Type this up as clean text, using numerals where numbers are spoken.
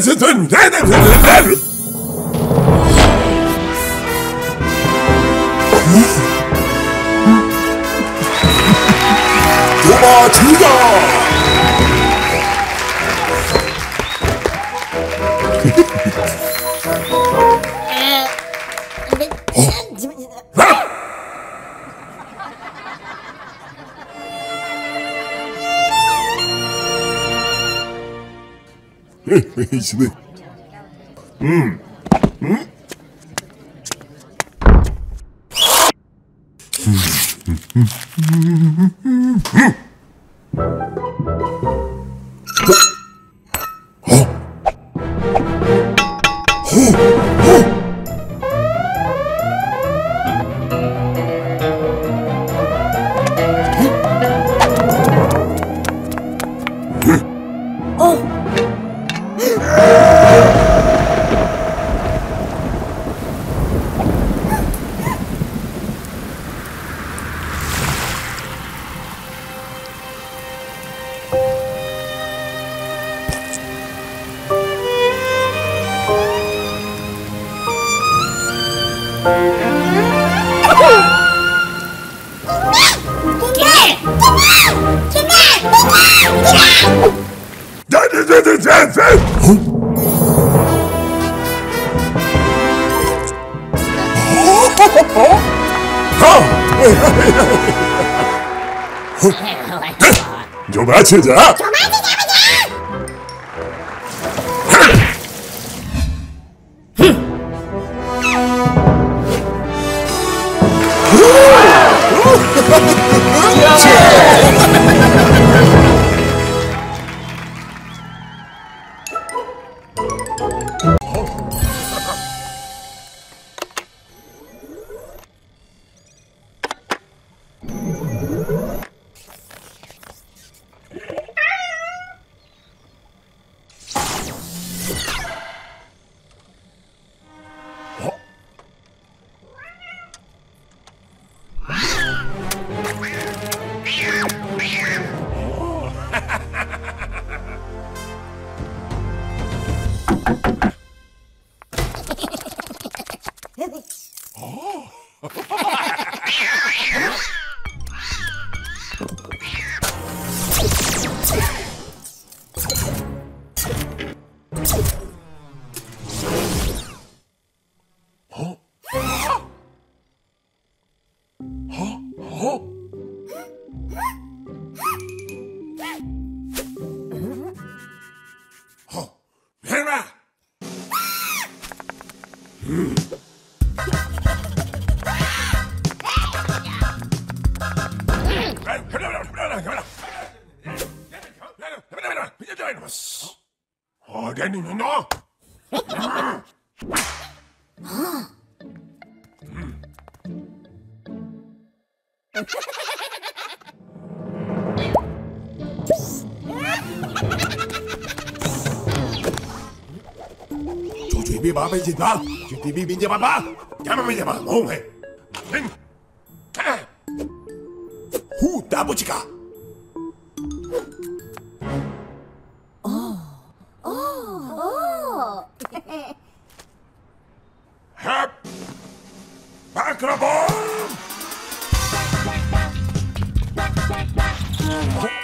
이시네. 좀 맞추자. 나 GTV 민재 봐봐. 야마민재 봐. 뭐해? 후 따보지가. 오. 헙. 마크로본.